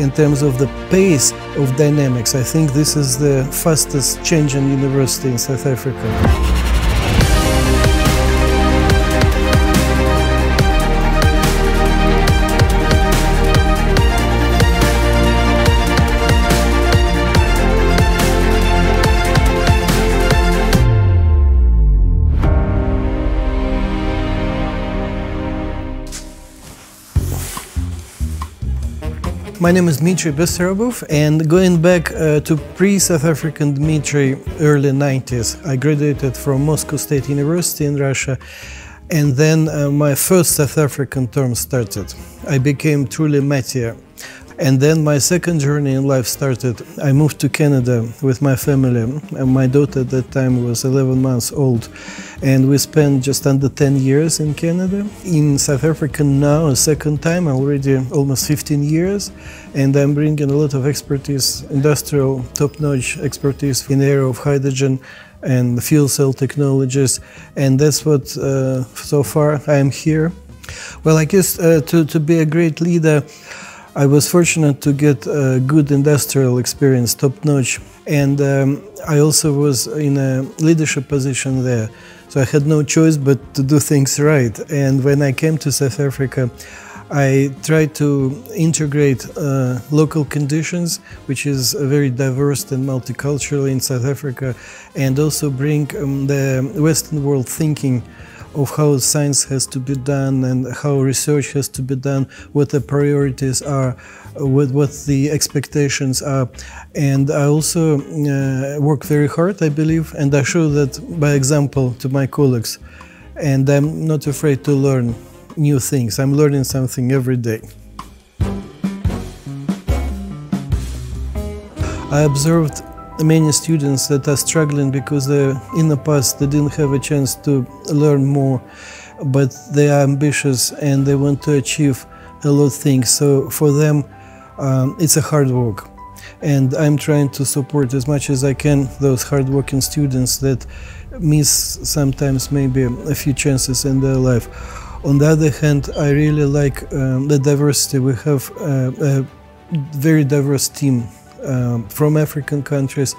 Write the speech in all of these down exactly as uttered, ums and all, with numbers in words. In terms of the pace of dynamics, I think this is the fastest change in university in South Africa. My name is Dmitry Bessarabov, and going back uh, to pre-South African Dmitry, early nineties, I graduated from Moscow State University in Russia, and then uh, my first South African term started. I became truly metier. And then my second journey in life started. I moved to Canada with my family. And my daughter at that time was eleven months old. And we spent just under ten years in Canada. In South Africa now, a second time, already almost fifteen years. And I'm bringing a lot of expertise, industrial, top-notch expertise in the area of hydrogen and fuel cell technologies. And that's what, uh, so far, I am here. Well, I guess uh, to, to be a great leader, I was fortunate to get a good industrial experience, top-notch, and um, I also was in a leadership position there, so I had no choice but to do things right. And when I came to South Africa, I tried to integrate uh, local conditions, which is very diverse and multicultural in South Africa, and also bring um, the Western world thinking of how science has to be done and how research has to be done, what the priorities are, what, what the expectations are. And I also uh, work very hard, I believe, and I show that by example to my colleagues. And I'm not afraid to learn new things. I'm learning something every day. I observed many students that are struggling because they, in the past they didn't have a chance to learn more, but they are ambitious and they want to achieve a lot of things. So for them, um, it's a hard work. And I'm trying to support as much as I can those hardworking students that miss sometimes maybe a few chances in their life. On the other hand, I really like um, the diversity. We have uh, a very diverse team. Um, from African countries,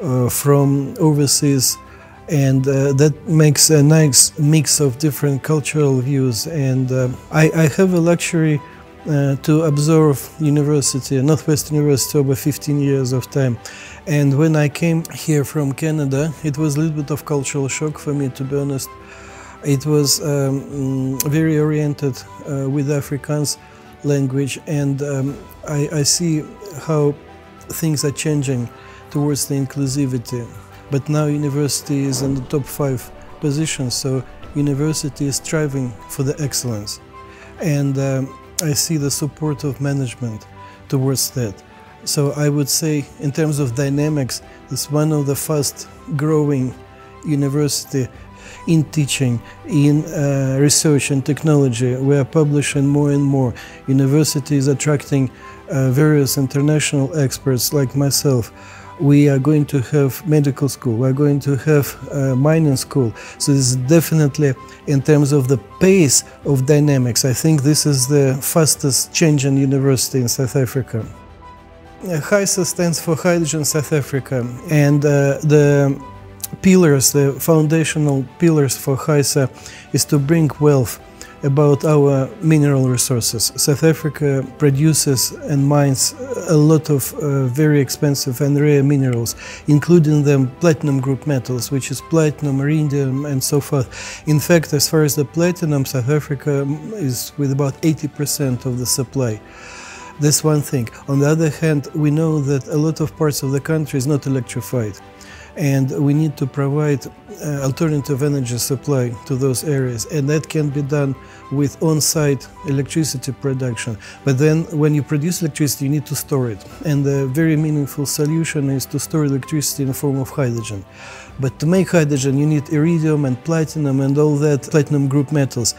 uh, from overseas, and uh, that makes a nice mix of different cultural views. And uh, I, I have a luxury uh, to observe university, Northwest University, over fifteen years of time. And when I came here from Canada, it was a little bit of cultural shock for me, to be honest. It was um, very oriented uh, with Afrikaans language, and um, I, I see how things are changing towards the inclusivity. But now university is in the top five position, so university is striving for the excellence. And um, I see the support of management towards that. So I would say, in terms of dynamics, it's one of the fast growing university in teaching, in uh, research and technology. We are publishing more and more. University is attracting Uh, various international experts like myself. We are going to have medical school, we are going to have uh, mining school. So this is definitely, in terms of the pace of dynamics, I think this is the fastest change in university in South Africa. HySA stands for Hydrogen South Africa, and uh, the pillars, the foundational pillars for HySA is to bring wealth about our mineral resources. South Africa produces and mines a lot of uh, very expensive and rare minerals, including them platinum group metals, which is platinum, iridium, and so forth. In fact, as far as the platinum, South Africa is with about eighty percent of the supply. That's one thing. On the other hand, we know that a lot of parts of the country is not electrified. And we need to provide uh, alternative energy supply to those areas. And that can be done with on-site electricity production. But then when you produce electricity, you need to store it. And a very meaningful solution is to store electricity in the form of hydrogen. But to make hydrogen, you need iridium and platinum and all that platinum group metals.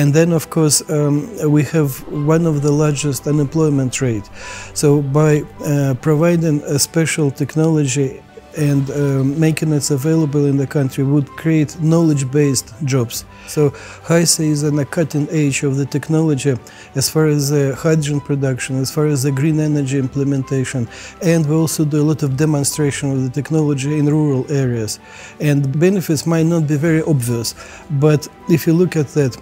And then, of course, um, we have one of the largest unemployment rate. So by uh, providing a special technology and um, making it available in the country would create knowledge-based jobs. So HySA is on the cutting edge of the technology as far as the hydrogen production, as far as the green energy implementation, and we also do a lot of demonstration of the technology in rural areas. And benefits might not be very obvious, but if you look at that,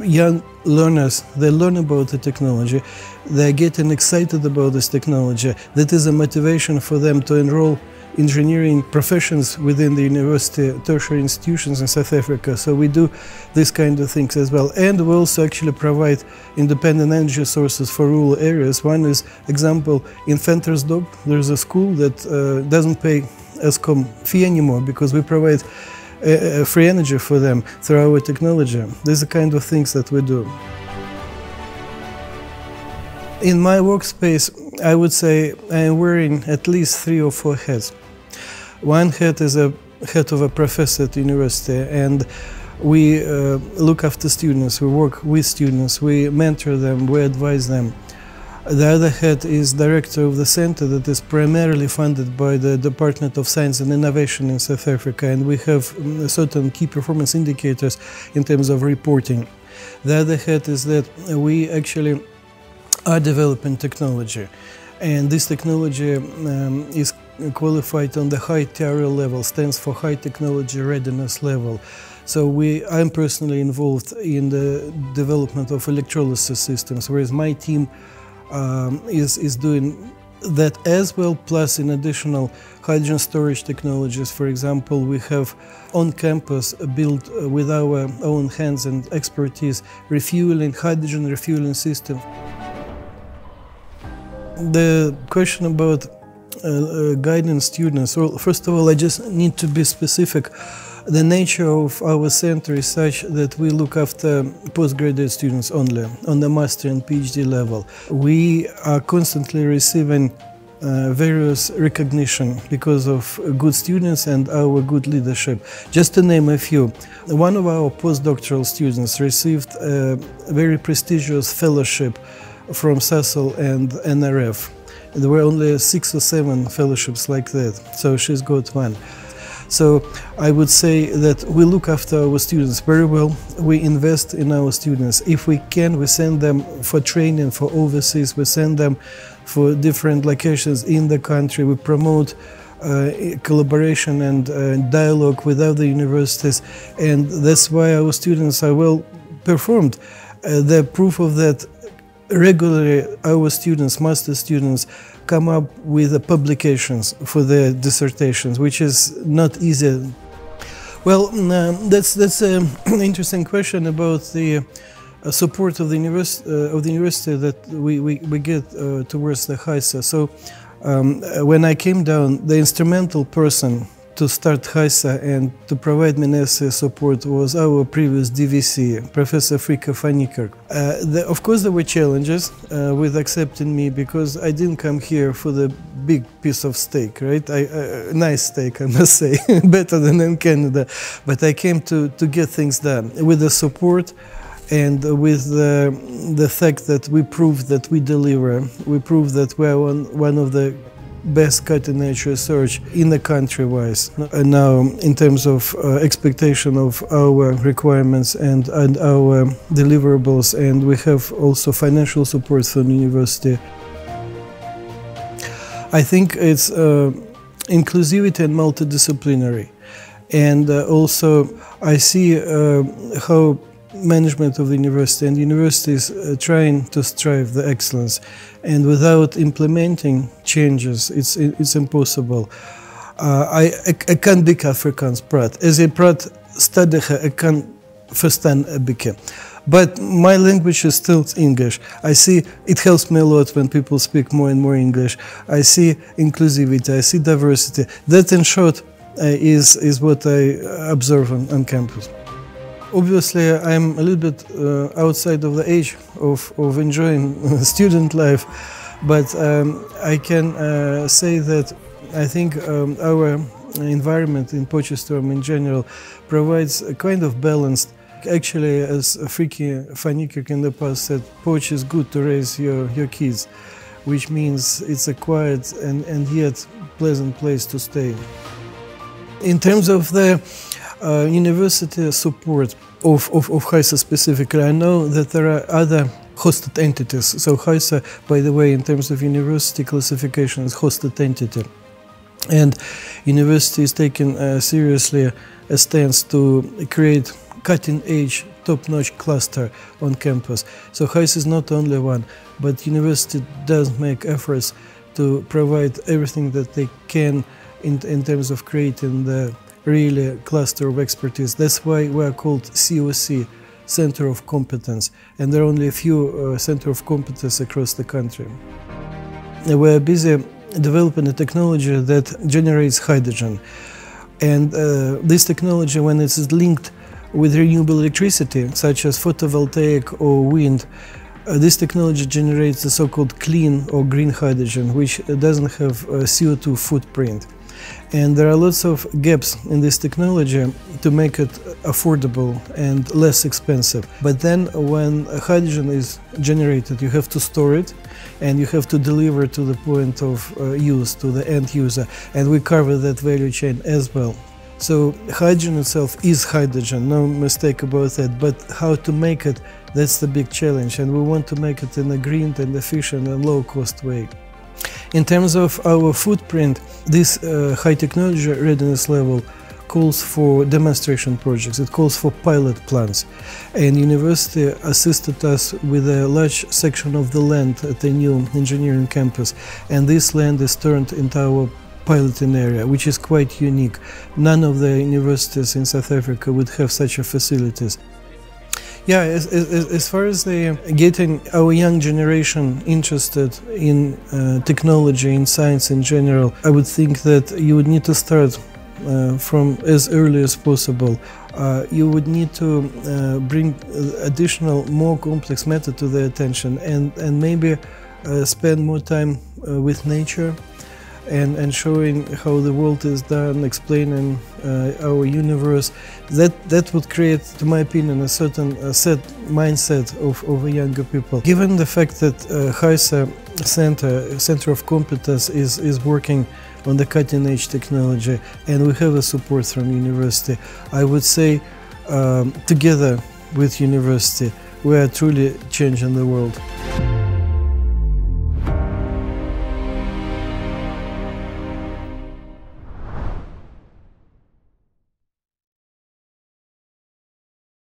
young learners, they learn about the technology, they're getting excited about this technology. That is a motivation for them to enroll engineering professions within the university, tertiary institutions in South Africa. So we do this kind of things as well. And we also actually provide independent energy sources for rural areas. One is, example, in Fentersdorp, there's a school that uh, doesn't pay ESCOM fee anymore because we provide uh, free energy for them through our technology. These are the kind of things that we do. In my workspace, I would say I'm wearing at least three or four hats. One hat is a hat of a professor at university, and we uh, look after students, we work with students, we mentor them, we advise them. The other hat is director of the center that is primarily funded by the Department of Science and Innovation in South Africa, and we have certain key performance indicators in terms of reporting. The other hat is that we actually are developing technology, and this technology um, is qualified on the high T R L level, stands for High Technology Readiness Level. So we, I'm personally involved in the development of electrolysis systems, whereas my team um, is, is doing that as well, plus in additional hydrogen storage technologies. For example, we have on campus built with our own hands and expertise refueling, hydrogen refueling system. The question about uh, uh, guiding students, well, first of all, I just need to be specific. The nature of our center is such that we look after postgraduate students only, on the master and PhD level. We are constantly receiving Uh, various recognition because of good students and our good leadership. Just to name a few, one of our postdoctoral students received a very prestigious fellowship from Cecil and N R F. There were only six or seven fellowships like that, so she's got one. So I would say that we look after our students very well. We invest in our students. If we can, we send them for training, for overseas. We send them for different locations in the country. We promote uh, collaboration and uh, dialogue with other universities. And that's why our students are well performed. Uh, the proof of that, regularly our students, master students, come up with the publications for their dissertations, which is not easy. Well, um, that's that's an interesting question about the uh, support of the univers uh, of the university that we we, we get uh, towards the HySA. So um, when I came down, the instrumental person to start HySA and to provide me necessary support was our previous D V C, Professor Frika Faniker. Uh, the, of course, there were challenges uh, with accepting me because I didn't come here for the big piece of steak, right? I, uh, nice steak, I must say, better than in Canada. But I came to, to get things done with the support and with the, the fact that we proved that we deliver, we proved that we are one, one of the best cutting-edge research in the country-wise. And now, in terms of uh, expectation of our requirements and, and our deliverables, and we have also financial support from the university. I think it's uh, inclusivity and multidisciplinary. And uh, also, I see uh, how management of the university and universities uh, trying to strive the excellence, and without implementing changes it's it's impossible. Uh, I ik kan dik Afrikaans praat. As I praat stadiger, I can verstaan a bit. But my language is still English. I see it helps me a lot when people speak more and more English. I see inclusivity, I see diversity. That, in short, uh, is, is what I observe on, on campus. Obviously, I'm a little bit uh, outside of the age of, of enjoying student life, but um, I can uh, say that I think um, our environment in Potchefstroom in general provides a kind of balanced Actually, as Frika Faniker in the past said, Poch is good to raise your, your kids, which means it's a quiet and, and yet pleasant place to stay. In terms of the uh, university support of, of, of HySA specifically, I know that there are other hosted entities. So HySA, by the way, in terms of university classification, is hosted entity. And university is taking uh, seriously a stance to create cutting-edge, top-notch cluster on campus. So HySA is not only one, but university does make efforts to provide everything that they can in, in terms of creating the really cluster of expertise. That's why we are called C O C, Center of Competence, and there are only a few uh, Center of Competence across the country. We are busy developing a technology that generates hydrogen, and uh, this technology, when it is linked with renewable electricity, such as photovoltaic or wind, uh, this technology generates the so-called clean or green hydrogen, which doesn't have a C O two footprint. And there are lots of gaps in this technology to make it affordable and less expensive. But then when hydrogen is generated, you have to store it and you have to deliver to the point of uh, use, to the end user. And we cover that value chain as well. So hydrogen itself is hydrogen, no mistake about that, but how to make it, that's the big challenge, and we want to make it in a green and efficient and low-cost way. In terms of our footprint, this uh, high technology readiness level calls for demonstration projects, it calls for pilot plants, and university assisted us with a large section of the land at the new engineering campus, and this land is turned into our piloting area, which is quite unique. None of the universities in South Africa would have such a facilities. Yeah, as, as, as far as the getting our young generation interested in uh, technology, in science in general, I would think that you would need to start uh, from as early as possible. Uh, you would need to uh, bring additional, more complex matter to their attention, and, and maybe uh, spend more time uh, with nature, And, and showing how the world is done, explaining uh, our universe. That, that would create, to my opinion, a certain a set mindset of, of younger people. Given the fact that uh, HySA Center, Center of Competence is, is working on the cutting-edge technology, and we have a support from university, I would say um, together with university, we are truly changing the world.